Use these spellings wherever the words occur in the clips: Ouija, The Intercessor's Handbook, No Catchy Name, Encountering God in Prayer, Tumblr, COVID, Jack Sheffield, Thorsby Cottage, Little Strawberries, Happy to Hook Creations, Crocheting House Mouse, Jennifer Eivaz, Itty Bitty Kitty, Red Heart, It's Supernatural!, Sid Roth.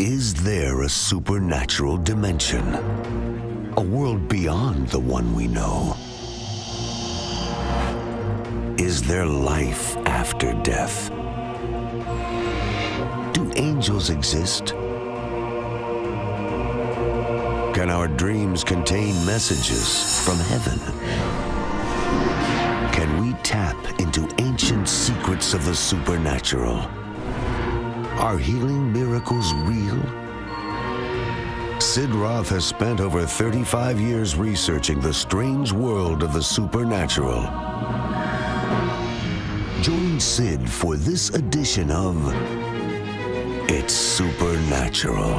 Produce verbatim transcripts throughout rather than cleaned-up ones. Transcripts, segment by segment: Is there a supernatural dimension? A world beyond the one we know? Is there life after death? Do angels exist? Can our dreams contain messages from heaven? Can we tap into ancient secrets of the supernatural? Are healing miracles real? Sid Roth has spent over thirty-five years researching the strange world of the supernatural. Join Sid for this edition of It's Supernatural.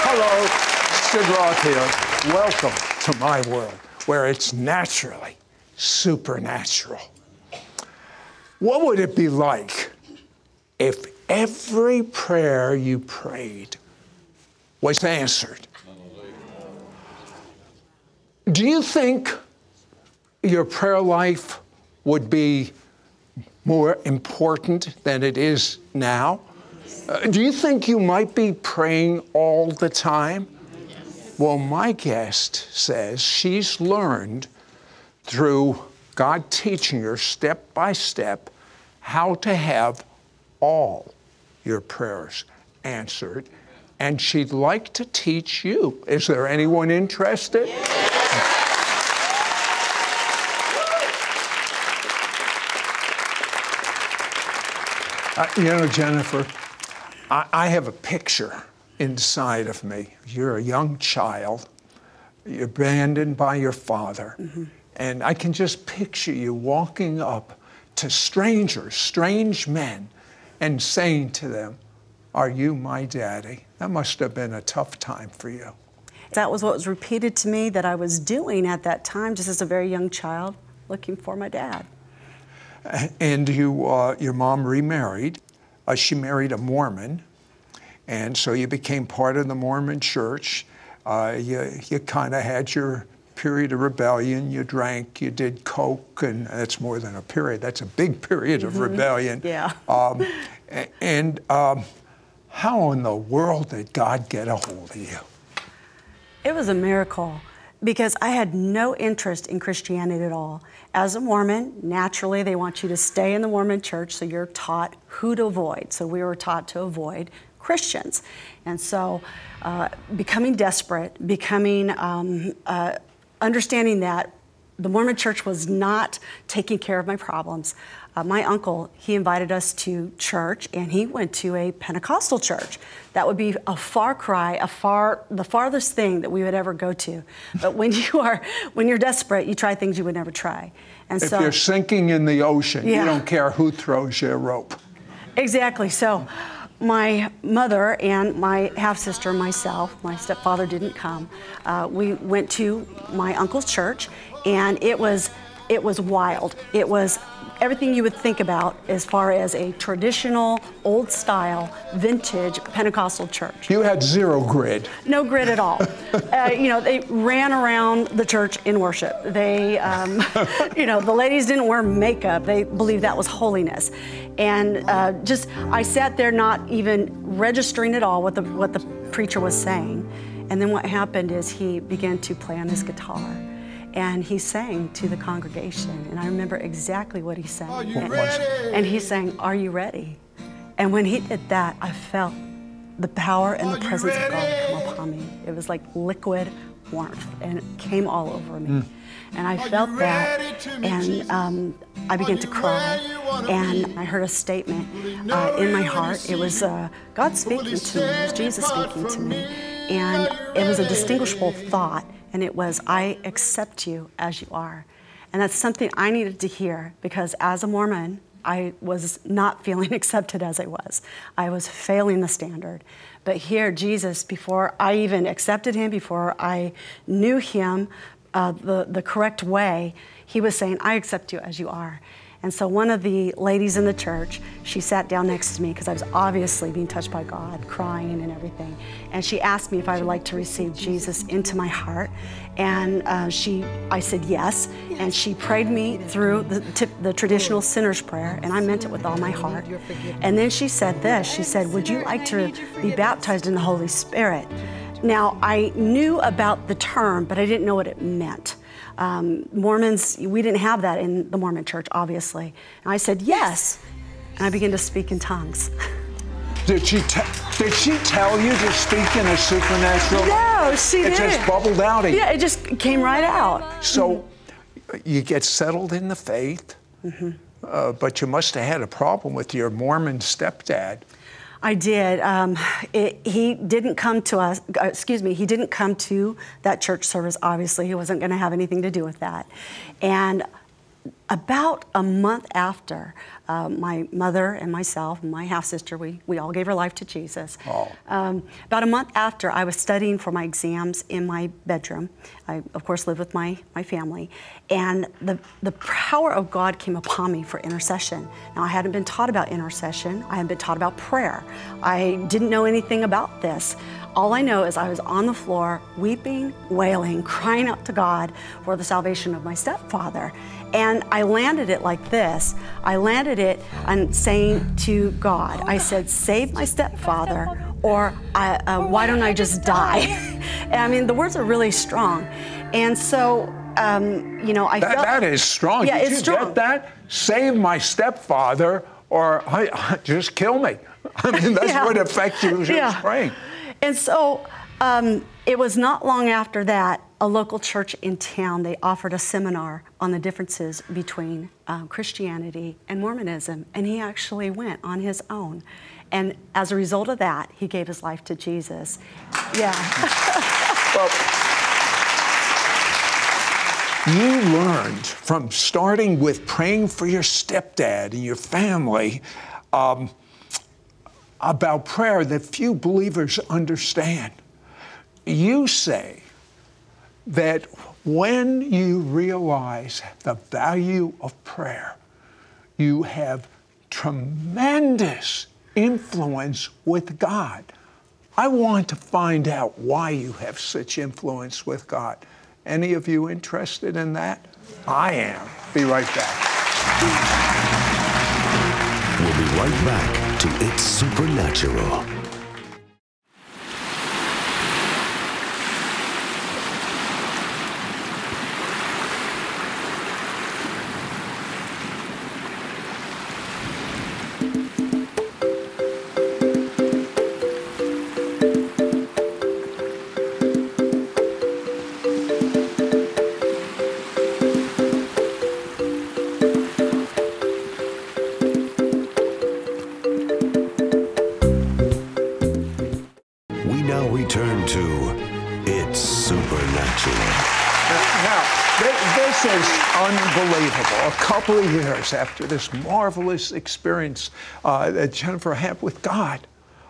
Hello, Sid Roth here. Welcome to my world, where it's naturally supernatural. What would it be like if every prayer you prayed was answered? Do you think your prayer life would be more important than it is now? Uh, do you think you might be praying all the time? Yes. Well, my guest says she's learned through God teaching her step by step how to have all your prayers answered, and she'd like to teach you. Is there anyone interested? Yes. Uh, you know, Jennifer, I, I have a picture inside of me. You're a young child. You're abandoned by your father. Mm-hmm. And I can just picture you walking up to strangers, strange men, and saying to them, "Are you my daddy?" That must have been a tough time for you. That was what was repeated to me that I was doing at that time, just as a very young child, looking for my dad. And you, uh, your mom remarried. Uh, she married a Mormon, and so you became part of the Mormon church. Uh, you you kind of had your period of rebellion. You drank, you did coke, and that's more than a period. That's a big period of mm-hmm. rebellion. Yeah. Um, and um, how in the world did God get a hold of you? It was a miracle, because I had no interest in Christianity at all. As a Mormon, naturally, they want you to stay in the Mormon church, so you're taught who to avoid. So we were taught to avoid Christians. And so uh, becoming desperate, becoming, um, uh, understanding that the Mormon church was not taking care of my problems. Uh, my uncle, he invited us to church, and he went to a Pentecostal church. That would be a far cry, a far, the farthest thing that we would ever go to. But when you are, when you're desperate, you try things you would never try. And if so, you're sinking in the ocean, yeah. You don't care who throws you a rope. Exactly. So my mother and my half-sister and myself, my stepfather didn't come, uh, we went to my uncle's church, and it was, it was wild. It was everything you would think about as far as a traditional, old-style, vintage Pentecostal church. You had zero grid. No grid at all. uh, you know, they ran around the church in worship. They, um, you know, the ladies didn't wear makeup. They believed that was holiness. And uh, just, I sat there not even registering at all what the, what the preacher was saying. And then what happened is he began to play on his guitar. And he sang to the congregation, and I remember exactly what he sang. Are you ready? And he sang, "Are you ready?" And when he did that, I felt the power and the presence of God come upon me. It was like liquid warmth, and it came all over me. Mm. And I felt that, and um, I began to cry, and I heard a statement uh, in my heart. It was uh, God speaking to me, it was Jesus speaking to me, and it was a distinguishable thought. And it was, "I accept you as you are." And that's something I needed to hear, because as a Mormon, I was not feeling accepted as I was. I was failing the standard. But here, Jesus, before I even accepted him, before I knew him uh, the, the correct way, he was saying, "I accept you as you are." And so one of the ladies in the church, she sat down next to me, because I was obviously being touched by God, crying and everything. And she asked me if I would like to receive Jesus into my heart. And uh, she, I said yes. and she prayed me through the, the traditional sinner's prayer, and I meant it with all my heart. And then she said this, she said, would you like to be baptized in the Holy Spirit? Now, I knew about the term, but I didn't know what it meant. Um, Mormons, we didn't have that in the Mormon church, obviously. And I said, yes, and I began to speak in tongues. Did she, t did she tell you to speak in a supernatural? No, she didn't. It just bubbled out of you. Yeah, it just came right out. So you get settled in the faith, mm-hmm. uh, but you must have had a problem with your Mormon stepdad. I did. Um, it, he didn't come to us, excuse me, he didn't come to that church service, obviously. He wasn't going to have anything to do with that. And about a month after, uh, my mother and myself and my half-sister, we, we all gave our life to Jesus. Oh. Um, about a month after, I was studying for my exams in my bedroom. I, of course, lived with my, my family. And the, the power of God came upon me for intercession. Now, I hadn't been taught about intercession. I hadn't been taught about prayer. I didn't know anything about this. All I know is I was on the floor, weeping, wailing, crying out to God for the salvation of my stepfather. And I landed it like this. I landed it on saying to God, I said, save my stepfather, or I, uh, why don't I just die? And I mean, the words are really strong. And so, um, you know, I that, felt- That is strong. Yeah, Did it's strong. Did you get that? Save my stepfather, or I, just kill me. I mean, that's yeah. what affects you as you're yeah. praying. And so um, it was not long after that, a local church in town, they offered a seminar on the differences between um, Christianity and Mormonism. And he actually went on his own. And as a result of that, he gave his life to Jesus. Yeah. Well, you learned from starting with praying for your stepdad and your family, um, about prayer that few believers understand. You say that when you realize the value of prayer, you have tremendous influence with God. I want to find out why you have such influence with God. Any of you interested in that? I am. Be right back. We'll be right back to It's Supernatural. Years after this marvelous experience uh, that Jennifer had with God,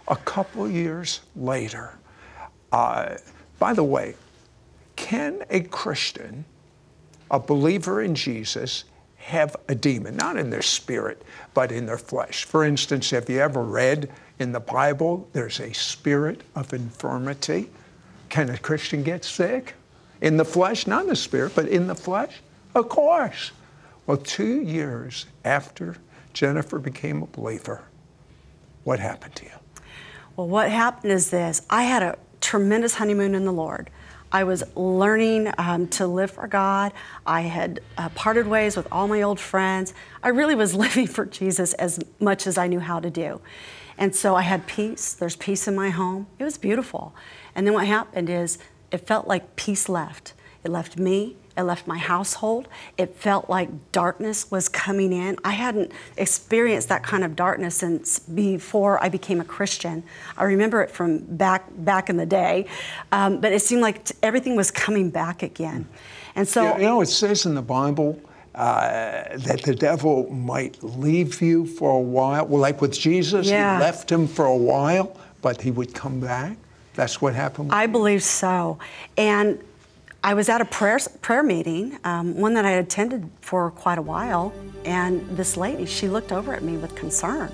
a couple years later. Uh, by the way, can a Christian, a believer in Jesus, have a demon? Not in their spirit, but in their flesh. For instance, have you ever read in the Bible, there's a spirit of infirmity? Can a Christian get sick? In the flesh? Not in the spirit, but in the flesh? Of course. Well, two years after Jennifer became a believer, what happened to you? Well, what happened is this. I had a tremendous honeymoon in the Lord. I was learning um, to live for God. I had uh, parted ways with all my old friends. I really was living for Jesus as much as I knew how to do. And so I had peace. There's peace in my home. It was beautiful. And then what happened is it felt like peace left. It left me. It left my household. It felt like darkness was coming in. I hadn't experienced that kind of darkness since before I became a Christian. I remember it from back back in the day, um, but it seemed like everything was coming back again. And so, yeah, you know, it says in the Bible uh, that the devil might leave you for a while. Well, like with Jesus, yeah. he left him for a while, but he would come back. That's what happened with I you. believe so, and. I was at a prayer, prayer meeting, um, one that I had attended for quite a while, and this lady, she looked over at me with concern,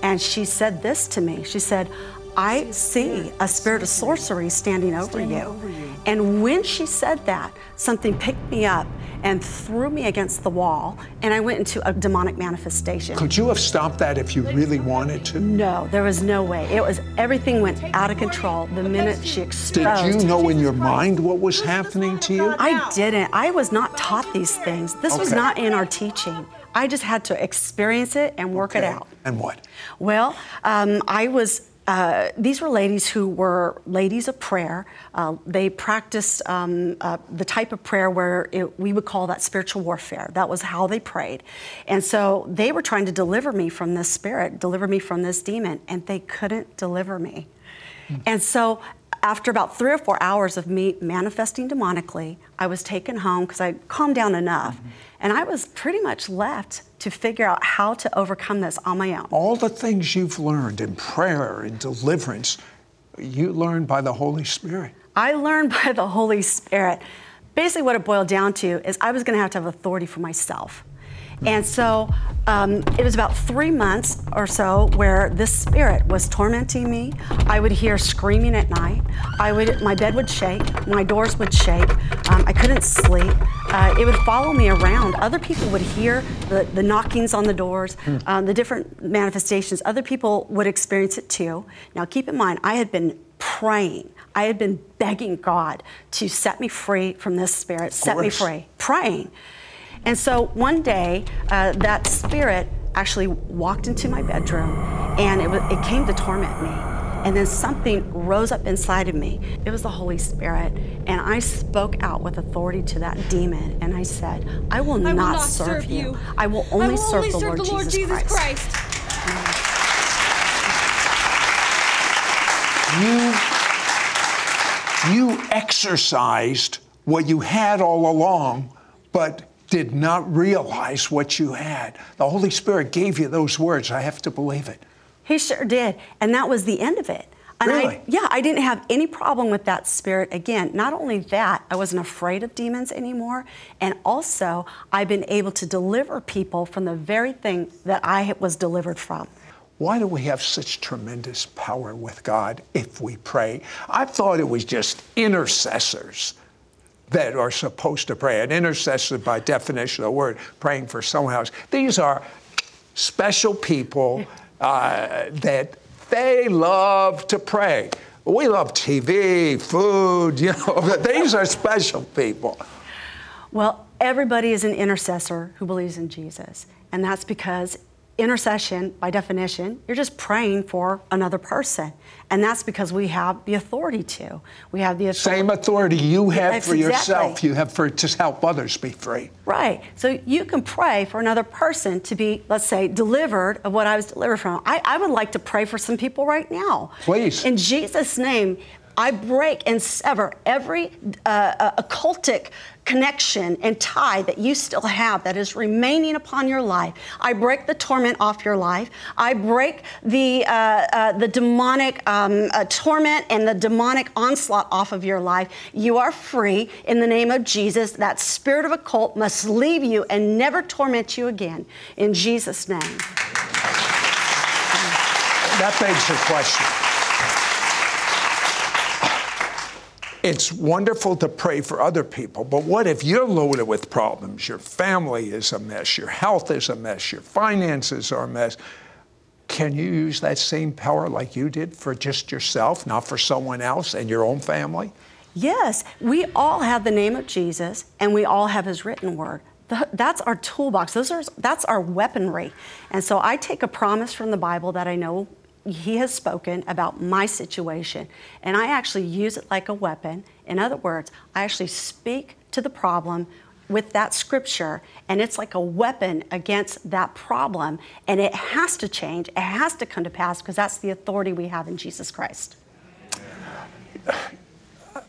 and she said this to me. She said, I see a spirit of sorcery standing over you. And when she said that, something picked me up and threw me against the wall, and I went into a demonic manifestation. Could you have stopped that if you really wanted to? No, there was no way. It was, everything went out of control the minute she exposed. Did you know in your mind what was happening to you? I didn't. I was not taught these things. This okay. was not in our teaching. I just had to experience it and work okay. it out. And what? Well, um, I was... Uh, these were ladies who were ladies of prayer. Uh, they practiced um, uh, the type of prayer where it, we would call that spiritual warfare. That was how they prayed. And so they were trying to deliver me from this spirit, deliver me from this demon, and they couldn't deliver me. Mm-hmm. And so after about three or four hours of me manifesting demonically, I was taken home because I'd calmed down enough. Mm-hmm. And I was pretty much left to figure out how to overcome this on my own. All the things you've learned in prayer and deliverance, you learned by the Holy Spirit. I learned by the Holy Spirit. Basically what it boiled down to is I was going to have to have authority for myself. And so um, it was about three months or so where this spirit was tormenting me. I would hear screaming at night. I would, my bed would shake. My doors would shake. Um, I couldn't sleep. Uh, it would follow me around. Other people would hear the, the knockings on the doors, hmm. um, the different manifestations. Other people would experience it too. Now keep in mind, I had been praying. I had been begging God to set me free from this spirit, set me free, praying. And so one day, uh, that spirit actually walked into my bedroom, and it, it came to torment me. And then something rose up inside of me. It was the Holy Spirit, and I spoke out with authority to that demon, and I said, I will, I will not, not serve, serve you. you. I will only I will serve, only the, serve Lord the Lord Jesus, Jesus Christ. Christ. You, you exercised what you had all along, but did not realize what you had. The Holy Spirit gave you those words. I have to believe it. He sure did. And that was the end of it. And really? I, yeah, I didn't have any problem with that spirit again. Not only that, I wasn't afraid of demons anymore. And also, I've been able to deliver people from the very thing that I was delivered from. Why do we have such tremendous power with God if we pray? I thought it was just intercessors that are supposed to pray. An intercessor, by definition of the word, praying for someone else. These are special people uh, that they love to pray. We love T V, food, you know, but these are special people. Well, everybody is an intercessor who believes in Jesus, and that's because intercession, by definition, you're just praying for another person. And that's because we have the authority to. We have the authority. Same authority you have for yourself, you have for to help others be free. Right. So you can pray for another person to be, let's say, delivered of what I was delivered from. I, I would like to pray for some people right now. Please. In Jesus' name, I break and sever every uh, occultic connection and tie that you still have that is remaining upon your life. I break the torment off your life. I break the, uh, uh, the demonic um, uh, torment and the demonic onslaught off of your life. You are free in the name of Jesus. That spirit of occult must leave you and never torment you again. In Jesus' name. That begs the question. It's wonderful to pray for other people, but what if you're loaded with problems? Your family is a mess. Your health is a mess. Your finances are a mess. Can you use that same power like you did for just yourself, not for someone else and your own family? Yes. We all have the name of Jesus, and we all have his written word. That's our toolbox. Those are, that's our weaponry. And so I take a promise from the Bible that I know He has spoken about my situation, and I actually use it like a weapon. In other words, I actually speak to the problem with that scripture, and it's like a weapon against that problem, and it has to change. It has to come to pass because that's the authority we have in Jesus Christ.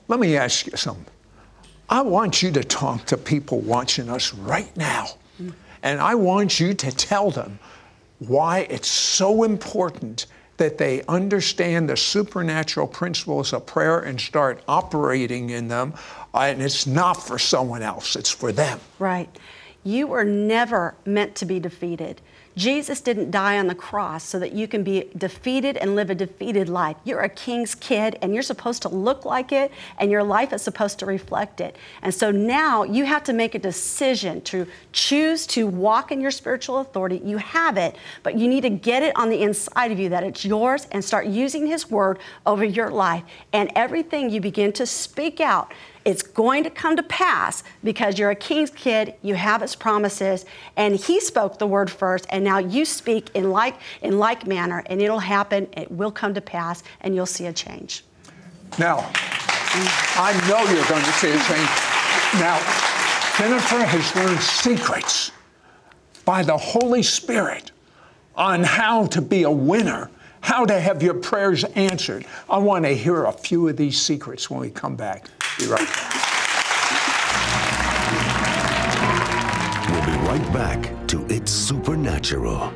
Let me ask you something. I want you to talk to people watching us right now, mm-hmm. and I want you to tell them why it's so important that they understand the supernatural principles of prayer and start operating in them. Uh, and it's not for someone else, it's for them. Right. You were never meant to be defeated. Jesus didn't die on the cross so that you can be defeated and live a defeated life. You're a king's kid, and you're supposed to look like it, and your life is supposed to reflect it. And so now you have to make a decision to choose to walk in your spiritual authority. You have it, but you need to get it on the inside of you that it's yours, and start using His word over your life. And everything you begin to speak out, it's going to come to pass because you're a king's kid, you have His promises, and He spoke the word first, and now you speak in like, in like manner, and it'll happen, it will come to pass, and you'll see a change. Now, I know you're going to see a change. Now, Jennifer has learned secrets by the Holy Spirit on how to be a winner, how to have your prayers answered. I want to hear a few of these secrets when we come back. Be right back. We'll be right back to It's Supernatural.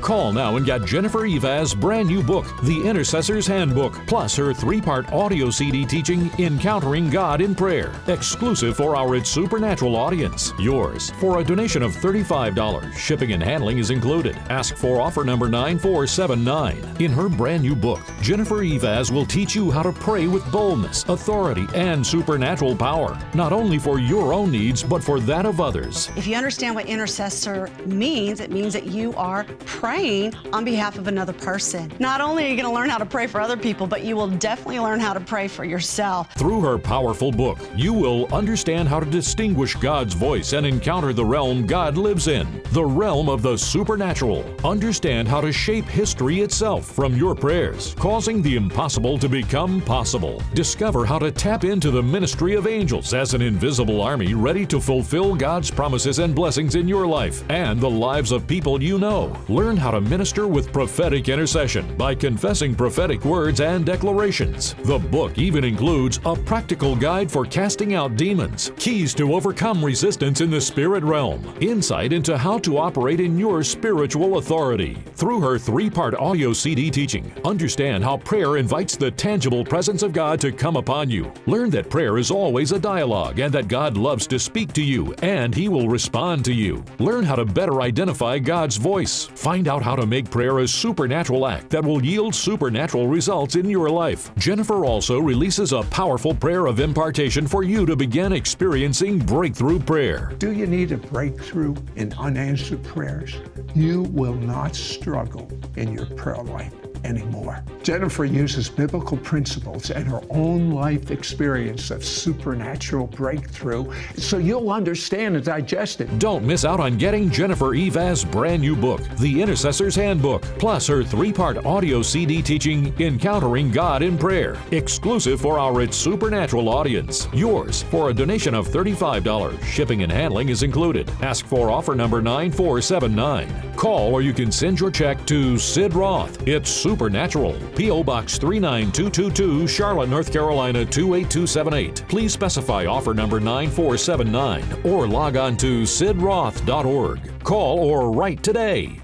Call now and get Jennifer Eivaz's brand new book, The Intercessor's Handbook, plus her three-part audio C D teaching, Encountering God in Prayer, exclusive for our It's Supernatural audience. Yours for a donation of thirty-five dollars. Shipping and handling is included. Ask for offer number nine four seven nine. In her brand new book, Jennifer Eivaz will teach you how to pray with boldness, authority, and supernatural power, not only for your own needs, but for that of others. If you understand what intercessor means, it means that you are praying. Praying on behalf of another person. Not only are you going to learn how to pray for other people, but you will definitely learn how to pray for yourself. Through her powerful book, you will understand how to distinguish God's voice and encounter the realm God lives in, the realm of the supernatural. Understand how to shape history itself from your prayers, causing the impossible to become possible. Discover how to tap into the ministry of angels as an invisible army ready to fulfill God's promises and blessings in your life and the lives of people you know. Learn how to minister with prophetic intercession by confessing prophetic words and declarations. The book even includes a practical guide for casting out demons, keys to overcome resistance in the spirit realm, insight into how to operate in your spiritual authority. Through her three-part audio C D teaching, understand how prayer invites the tangible presence of God to come upon you. Learn that prayer is always a dialogue and that God loves to speak to you and He will respond to you. Learn how to better identify God's voice. Find out how to make prayer a supernatural act that will yield supernatural results in your life. Jennifer also releases a powerful prayer of impartation for you to begin experiencing breakthrough prayer. Do you need a breakthrough in unanswered prayers? You will not struggle in your prayer life anymore. Jennifer uses biblical principles and her own life experience of supernatural breakthrough, so you'll understand and digest it. Don't miss out on getting Jennifer Eivaz's brand new book, The Intercessor's Handbook, plus her three-part audio C D teaching, Encountering God in Prayer, exclusive for our It's Supernatural audience. Yours for a donation of thirty-five dollars. Shipping and handling is included. Ask for offer number nine four seven nine. Call or you can send your check to Sid Roth. It's Supernatural, P O Box three nine two two two, Charlotte, North Carolina two eight two seven eight. Please specify offer number nine four seven nine or log on to sid roth dot org. Call or write today.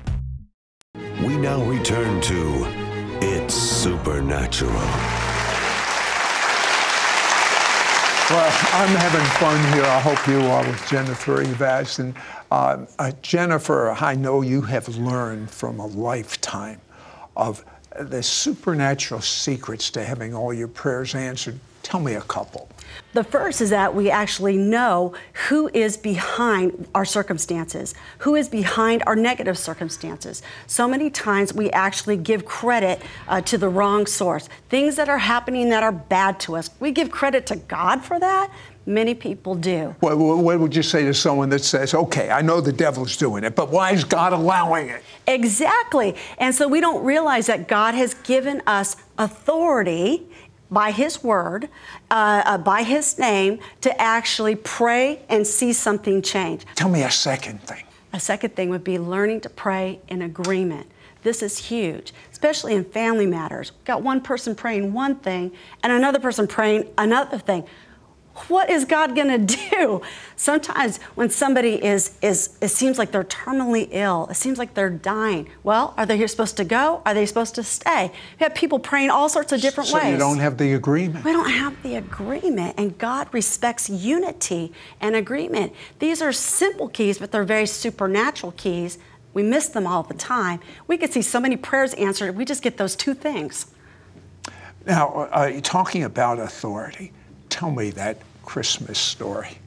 We now return to It's Supernatural. Well, I'm having fun here. I hope you are with Jennifer Eivaz. And uh, uh, Jennifer, I know you have learned from a lifetime of the supernatural secrets to having all your prayers answered. Tell me a couple. The first is that we actually know who is behind our circumstances, who is behind our negative circumstances. So many times we actually give credit uh, to the wrong source. Things that are happening that are bad to us, we give credit to God for that. Many people do. Well, what would you say to someone that says, okay, I know the devil's doing it, but why is God allowing it? Exactly. And so we don't realize that God has given us authority by His word, uh, uh, by His name, to actually pray and see something change. Tell me a second thing. A second thing would be learning to pray in agreement. This is huge, especially in family matters. We've got one person praying one thing and another person praying another thing. What is God going to do? Sometimes when somebody is, is, it seems like they're terminally ill. It seems like they're dying. Well, are they here supposed to go? Are they supposed to stay? We have people praying all sorts of different ways. So you don't have the agreement. We don't have the agreement. And God respects unity and agreement. These are simple keys, but they're very supernatural keys We miss them all the time. We could see so many prayers answered. We just get those two things. Now, uh, talking about authority, tell me that Christmas story.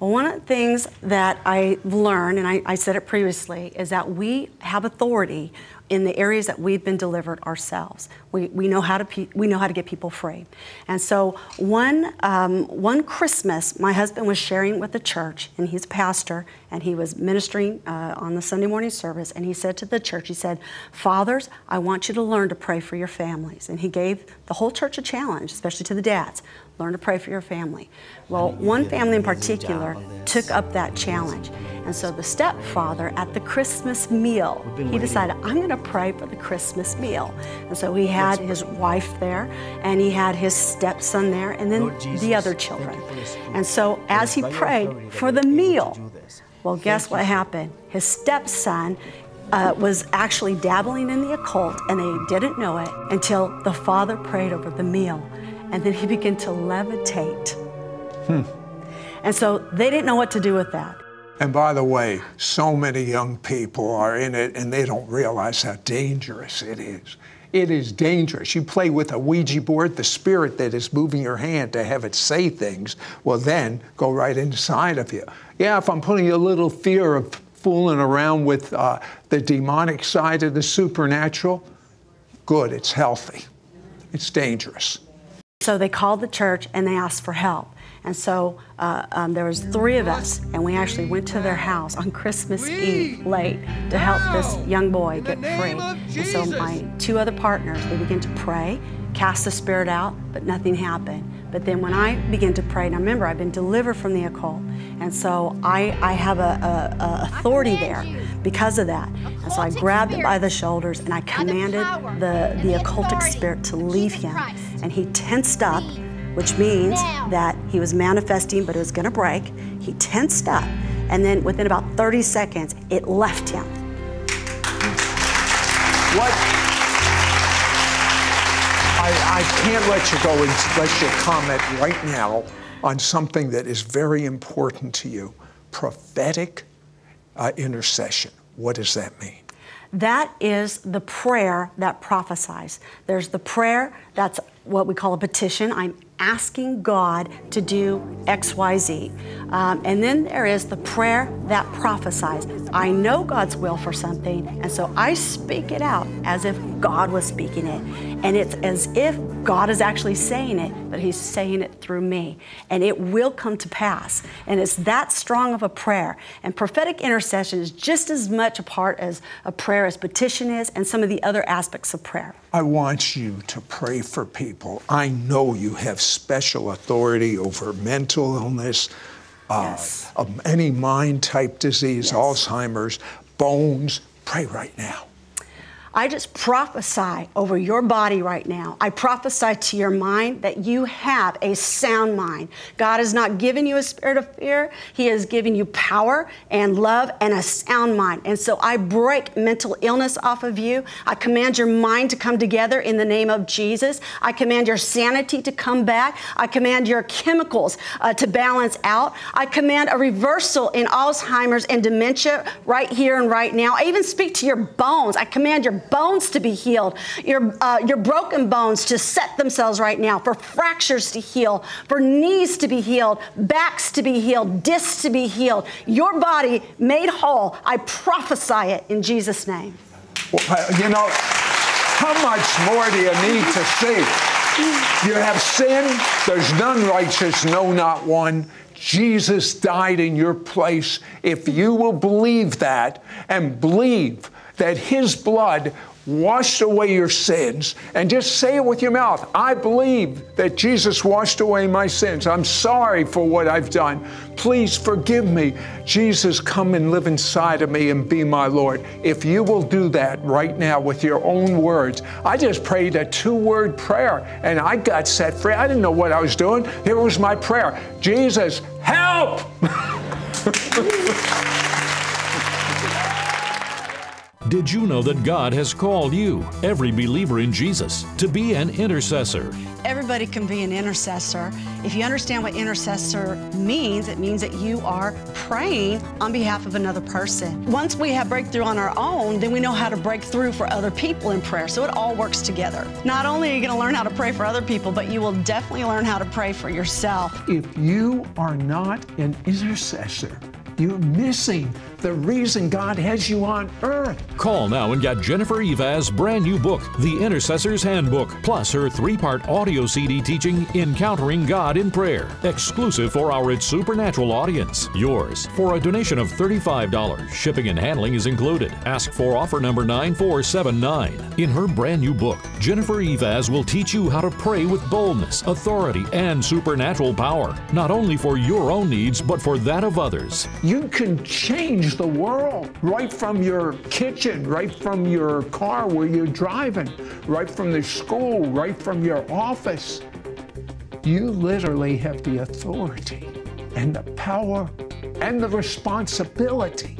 Well, one of the things that I learned, and I, I said it previously, is that we have authority in the areas that we've been delivered ourselves. We, we, know, how to pe we know how to get people free. And so one, um, one Christmas, my husband was sharing with the church, and he's a pastor, and he was ministering uh, on the Sunday morning service, and he said to the church, he said, "Fathers, I want you to learn to pray for your families." And he gave the whole church a challenge, especially to the dads. Learn to pray for your family. Well, one family in particular took up that challenge. And so the stepfather at the Christmas meal, he decided, "I'm going to pray for the Christmas meal." And so he had his wife there, and he had his stepson there, and then the other children. And so as he prayed for the meal, well, guess what happened? His stepson uh, was actually dabbling in the occult, and they didn't know it until the father prayed over the meal. And then he began to levitate. Hmm. And so they didn't know what to do with that. And by the way, so many young people are in it and they don't realize how dangerous it is. It is dangerous. You play with a Ouija board, the spirit that is moving your hand to have it say things will then go right inside of you. Yeah, if I'm putting a little fear of fooling around with uh, the demonic side of the supernatural, good, it's healthy. It's dangerous. So they called the church and they asked for help. And so uh, um, there was three of us, and we actually went to their house on Christmas Eve late to help this young boy get free. And so my two other partners, they began to pray, cast the spirit out, but nothing happened. But then when I began to pray, now remember, I've been delivered from the occult, and so I, I have a, a, a authority there because of that. And so I grabbed him by the shoulders and I commanded the, the occultic spirit to leave him. And he tensed up, which means that he was manifesting, but it was gonna break. He tensed up, and then within about thirty seconds, it left him. What? I, I can't let you go unless you comment right now on something that is very important to you, prophetic uh, intercession. What does that mean? That is the prayer that prophesies. There's the prayer that's what we call a petition. I'm asking God to do X, Y, Z. Um, and then there is the prayer that prophesies. I know God's will for something, and so I speak it out as if God was speaking it. And it's as if God is actually saying it, but he's saying it through me. And it will come to pass. And it's that strong of a prayer. And prophetic intercession is just as much a part as a prayer as petition is and some of the other aspects of prayer. I want you to pray for people. I know you have special authority over mental illness, uh, yes. um, any mind-type disease, yes. Alzheimer's, bones. Pray right now. I just prophesy over your body right now. I prophesy to your mind that you have a sound mind. God has not given you a spirit of fear. He has given you power and love and a sound mind. And so I break mental illness off of you. I command your mind to come together in the name of Jesus. I command your sanity to come back. I command your chemicals uh, to balance out. I command a reversal in Alzheimer's and dementia right here and right now. I even speak to your bones. I command your bones to be healed, your, uh, your broken bones to set themselves right now, for fractures to heal, for knees to be healed, backs to be healed, discs to be healed. Your body made whole. I prophesy it in Jesus' name. Well, you know, how much more do you need to see? You have sin, there's none righteous, no, not one. Jesus died in your place. If you will believe that and believe that his blood washed away your sins, and just say it with your mouth, "I believe that Jesus washed away my sins. I'm sorry for what I've done. Please forgive me. Jesus, come and live inside of me and be my Lord." If you will do that right now with your own words, I just prayed a two-word prayer and I got set free. I didn't know what I was doing. Here was my prayer: "Jesus, help!" Did you know that God has called you, every believer in Jesus, to be an intercessor? Everybody can be an intercessor. If you understand what intercessor means, it means that you are praying on behalf of another person. Once we have breakthrough on our own, then we know how to break through for other people in prayer, so it all works together. Not only are you going to learn how to pray for other people, but you will definitely learn how to pray for yourself. If you are not an intercessor, you're missing the reason God has you on earth. Call now and get Jennifer Eivaz's brand new book, The Intercessor's Handbook, plus her three-part audio C D teaching, Encountering God in Prayer, exclusive for our It's Supernatural audience. Yours for a donation of thirty-five dollars. Shipping and handling is included. Ask for offer number nine four seven nine. In her brand new book, Jennifer Eivaz will teach you how to pray with boldness, authority, and supernatural power, not only for your own needs, but for that of others. You can change the world right from your kitchen, right from your car where you're driving, right from the school, right from your office. You literally have the authority and the power and the responsibility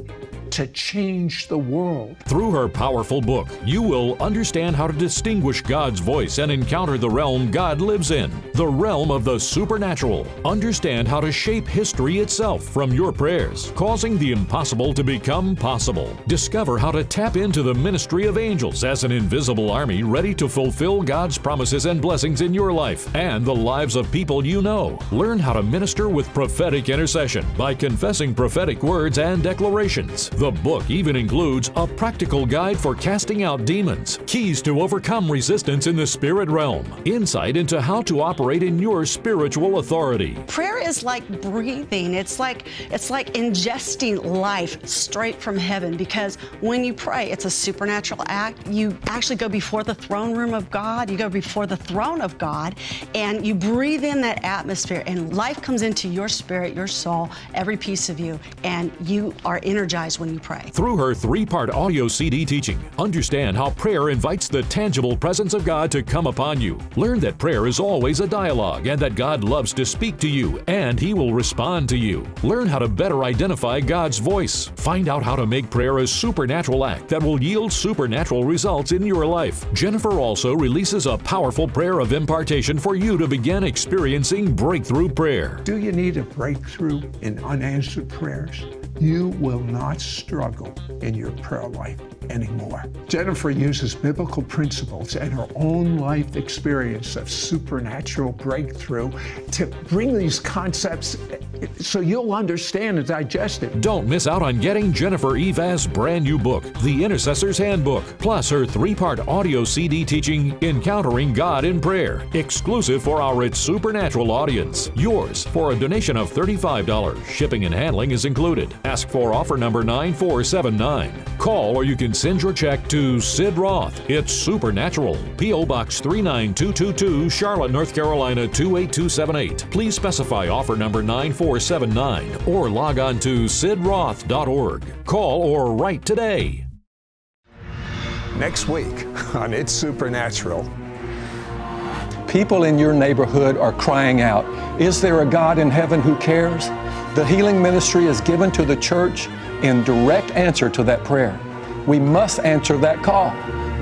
to change the world. Through her powerful book, you will understand how to distinguish God's voice and encounter the realm God lives in, the realm of the supernatural. Understand how to shape history itself from your prayers, causing the impossible to become possible. Discover how to tap into the ministry of angels as an invisible army ready to fulfill God's promises and blessings in your life and the lives of people you know. Learn how to minister with prophetic intercession by confessing prophetic words and declarations. The book even includes a practical guide for casting out demons, keys to overcome resistance in the spirit realm, insight into how to operate in your spiritual authority. Prayer is like breathing. It's like, it's like ingesting life straight from heaven, because when you pray, it's a supernatural act. You actually go before the throne room of God. You go before the throne of God, and you breathe in that atmosphere, and life comes into your spirit, your soul, every piece of you, and you are energized when you pray. Through her three-part audio C D teaching, understand how prayer invites the tangible presence of God to come upon you. Learn that prayer is always a dialogue and that God loves to speak to you and He will respond to you. Learn how to better identify God's voice. Find out how to make prayer a supernatural act that will yield supernatural results in your life. Jennifer also releases a powerful prayer of impartation for you to begin experiencing breakthrough prayer. Do you need a breakthrough in unanswered prayers? You will not struggle in your prayer life anymore. Jennifer uses biblical principles and her own life experience of supernatural breakthrough to bring these concepts so you'll understand and digest it. Don't miss out on getting Jennifer Eivaz's brand new book, The Intercessor's Handbook, plus her three-part audio C D teaching, Encountering God in Prayer, exclusive for our It's Supernatural audience. Yours for a donation of thirty-five dollars. Shipping and handling is included. Ask for offer number nine four seven nine. Call or you can send your check to Sid Roth, It's Supernatural, P O Box three nine two two two, Charlotte, North Carolina two eight two seven eight. Please specify offer number nine four seven nine or log on to sid roth dot org. Call or write today. Next week on It's Supernatural. People in your neighborhood are crying out, "Is there a God in heaven who cares?" The healing ministry is given to the church in direct answer to that prayer. We must answer that call.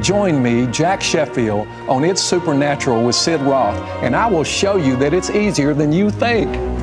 Join me, Jack Sheffield, on It's Supernatural with Sid Roth, and I will show you that it's easier than you think.